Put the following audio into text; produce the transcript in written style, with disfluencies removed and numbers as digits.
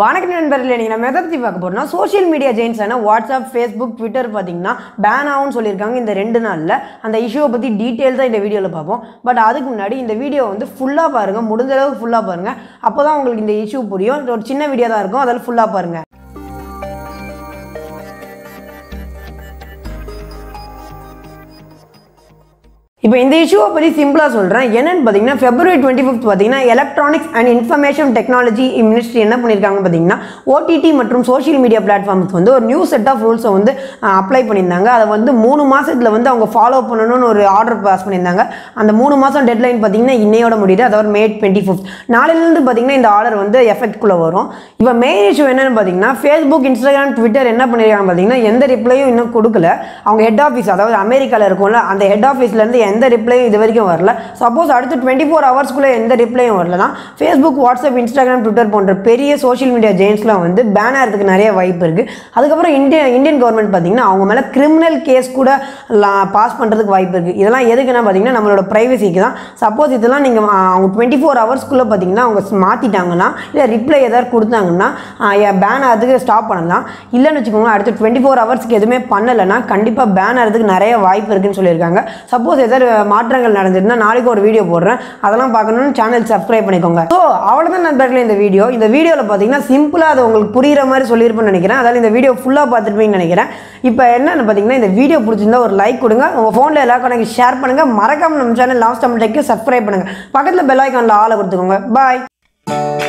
வணக்கம் நண்பர்களே, நீங்க நம்ம எதை பத்தி பார்க்க போறோம்னா சோஷியல் மீடியா ஜெயின்ஸான வாட்ஸ்அப், ஃபேஸ்புக், ட்விட்டர் பார்த்தீங்கன்னா பேன் ஆகும்னு சொல்லியிருக்காங்க. இந்த 2 நாளில் அந்த இஷ்யூவை பற்றி டீட்டெயில் தான் இந்த வீடியோவில் பார்ப்போம். பட் அதுக்கு முன்னாடி இந்த வீடியோ வந்து ஃபுல்லாக பாருங்கள், முடிஞ்ச அளவுக்கு ஃபுல்லாக பாருங்கள். அப்போ தான் உங்களுக்கு இந்த இஷ்யூ புரியும். ஒரு சின்ன வீடியோ தான் இருக்கும், அதில் ஃபுல்லாக பாருங்கள். இப்போ இந்த இஷ்யூவை பற்றி சிம்பிளாக சொல்கிறேன். என்னென்னு பார்த்தீங்கன்னா February 25 பார்த்தீங்கன்னா electronics and information technology ministry என்ன பண்ணியிருக்காங்க பார்த்தீங்கன்னா OTT மற்றும் சோஷியல் மீடியா பிளாட்ஃபார்முக்கு வந்து ஒரு நியூ செட் ஆஃப் ரூல்ஸை வந்து அப்ளை பண்ணியிருந்தாங்க. அதை வந்து 3 மாதத்தில் வந்து அவங்க ஃபாலோ பண்ணணும்னு ஒரு ஆர்டர் பாஸ் பண்ணியிருந்தாங்க. அந்த 3 மாதம் டெட்லைன் பார்த்தீங்கன்னா இன்னையோட முடியுது, அதாவது May 25. நாளையிலேருந்து பார்த்தீங்கன்னா இந்த ஆர்டர் வந்து எஃபெக்ட்குள்ளே வரும். இப்போ மெயின் இஷ்யூ என்னென்னு பார்த்தீங்கன்னா ஃபேஸ்புக், இன்ஸ்டாகிராம், ட்விட்டர் என்ன பண்ணியிருக்காங்க பார்த்தீங்கன்னா எந்த ரிப்ளையும் இன்னும் கொடுக்கல. அவங்க ஹெட் ஆஃபீஸ், அதாவது அமெரிக்காவில் இருக்கும்ல, அந்த ஹெட் ஆஃபீஸ்லேருந்து எந்த ரிப்ளையும் இது வரைக்கும் வரல. சப்போஸ் அடுத்து 24 ஹவர்ஸ்க்குள்ளே எந்த ரிப்ளையும் வரலாம், ஃபேஸ்புக், வாட்ஸ்அப், இன்ஸ்டாகிராம், ட்விட்டர் போன்ற பெரிய சோஷியல் மீடியா ஜெயின்ஸ்லாம் வந்து பேன் ஆகிறதுக்கு நிறைய வாய்ப்பு இருக்குது. அதுக்கப்புறம் இந்தியன் கவர்மெண்ட் பார்த்தீங்கன்னா அவங்க மேலே கிரிமினல் கேஸ் கூட பாஸ் பண்ணுறதுக்கு வாய்ப்பு இருக்குது. இதெல்லாம் எதுக்குன்னா பார்த்தீங்கன்னா நம்மளோட ப்ரைவசிக்கு தான். சப்போஸ் இதெல்லாம் நீங்கள் அவங்க 24 ஹவர்ஸ்க்குள்ளே பார்த்தீங்கன்னா அவங்க மாற்றிட்டாங்கன்னா இல்லை ரிப்ளை ஏதாவது கொடுத்தாங்கன்னா பேன் ஆகிறதுக்கு ஸ்டாப் பண்ணலாம். இல்லைன்னு வச்சுக்கோங்களேன், அடுத்து 24 ஹவர்ஸ்க்கு எதுவுமே பண்ணலைன்னா கண்டிப்பாக பேன் ஆகிறதுக்கு நிறைய வாய்ப்பு இருக்குதுன்னு சொல்லியிருக்காங்க. சப்போஸ் ஏதாவது மாற்றங்கள் நடந்துட்டுனா நாளைக்கு ஒரு வீடியோ போடுறேன், அதெல்லாம் பார்க்கணும்னு சேனல் சப்ஸ்கிரைப் பண்ணிக்கோங்க. ஸோ அவ்வளோதான் நண்பர்களே இந்த வீடியோ. இந்த வீடியோவில் பார்த்தீங்கன்னா சிம்பிளாக அதை உங்களுக்கு புரிகிற மாதிரி சொல்லியிருப்பேன்னு நினைக்கிறேன். அதாவது இந்த வீடியோ ஃபுல்லாக பார்த்துருப்பீங்கன்னு நினைக்கிறேன். இப்போ என்னென்னு பார்த்தீங்கன்னா இந்த வீடியோ பிடிச்சிருந்தா ஒரு லைக் கொடுங்க, உங்கள் ஃபோனில் எல்லாருக்கும் எனக்கு ஷேர் பண்ணுங்கள். மறக்காமல் நம்ம channel last time tech subscribe பண்ணுங்கள், பக்கத்தில் பெல் ஐக்கானில் ஆளை கொடுத்துக்கோங்க. பாய்.